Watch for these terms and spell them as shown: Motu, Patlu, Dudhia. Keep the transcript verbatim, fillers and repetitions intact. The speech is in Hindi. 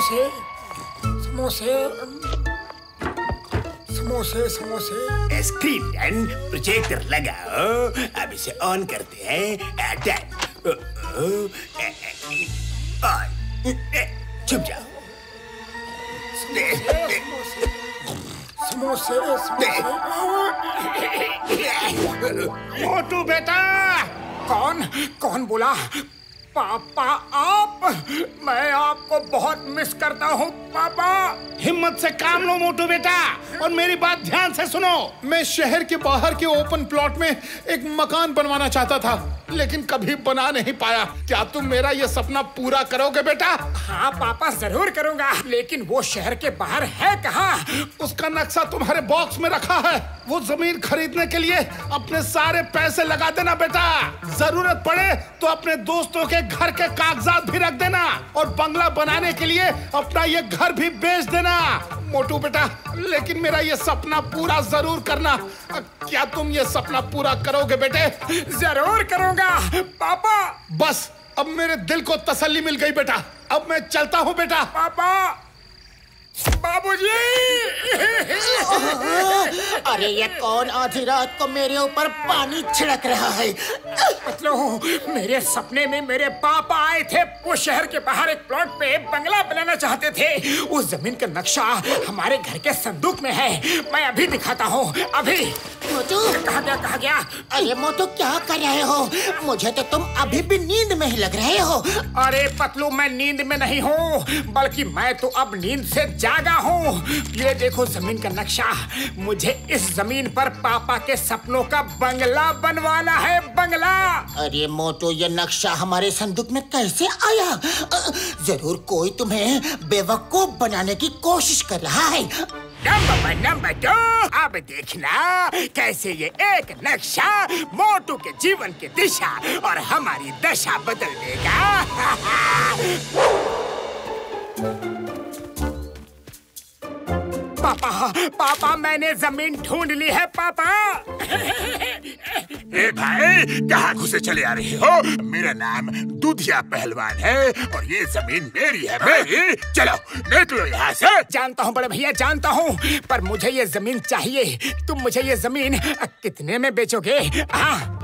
समोसे समोसे समोसे समोसे स्क्रीन एंड प्रोजेक्टर लगाओ। अब इसे ऑन करते हैं। डन। ऑन। चुप जाओ। समोसे समोसे। मोटू बेटा। कौन कौन बोला? पापा आप। मैं आपको बहुत मिस करता हूँ पापा। हिम्मत से काम लो मोटू बेटा और मेरी बात ध्यान से सुनो। मैं शहर के बाहर के ओपन प्लॉट में एक मकान बनवाना चाहता था लेकिन कभी बना नहीं पाया। क्या तुम मेरा ये सपना पूरा करोगे बेटा? हाँ पापा जरूर करूँगा, लेकिन वो शहर के बाहर है कहाँ? उसका नक्शा तुम्हारे बॉक्स में रखा है। वो जमीन खरीदने के लिए अपने सारे पैसे लगा देना बेटा। जरूरत पड़े तो अपने दोस्तों के घर के कागजात भी रख देना और बंगला बनाने के लिए अपना ये घर भी बेच देना मोटू बेटा। लेकिन मेरा ये सपना पूरा जरूर करना। क्या तुम ये सपना पूरा करोगे बेटे? जरूर करूँगा पापा। बस अब मेरे दिल को तसल्ली मिल गई बेटा। अब मैं चलता हूँ बेटा। पापा बाबूजी। अरे ये कौन आधी रात को मेरे ऊपर पानी छिड़क रहा है? पतलू मेरे सपने में मेरे पापा आए थे। वो शहर के बाहर एक प्लॉट पे बंगला बनाना चाहते थे। उस जमीन का नक्शा हमारे घर के संदूक में है। मैं अभी दिखाता हूँ अभी। मोटू कहाँ गया कहाँ गया? अरे मोटू क्या कर रहे हो? मुझे तो तुम अभी भी नींद में ही लग रहे हो। अरे पतलू मैं नींद में नहीं हूँ, बल्कि मैं तो अब नींद से जागा हूँ। ये देखो जमीन का नक्शा। मुझे इस जमीन पर पापा के सपनों का बंगला बनवाना है। बंगला। अरे मोटू ये नक्शा हमारे संदूक में कैसे आया? जरूर कोई तुम्हें बेवकूफ बनाने की कोशिश कर रहा है। नंबर वन नंबर दो। अब देखना कैसे ये एक नक्शा मोटू के जीवन की दिशा और हमारी दशा बदल देगा। पापा पापा मैंने जमीन ढूंढ ली है पापा। ए भाई कहाँ घुसे चले आ रहे हो? मेरा नाम दूधिया पहलवान है और ये जमीन मेरी है मेरी। चलो निकलो यहाँ से। जानता हूँ बड़े भैया जानता हूँ, पर मुझे ये जमीन चाहिए। तुम मुझे ये जमीन कितने में बेचोगे? हाँ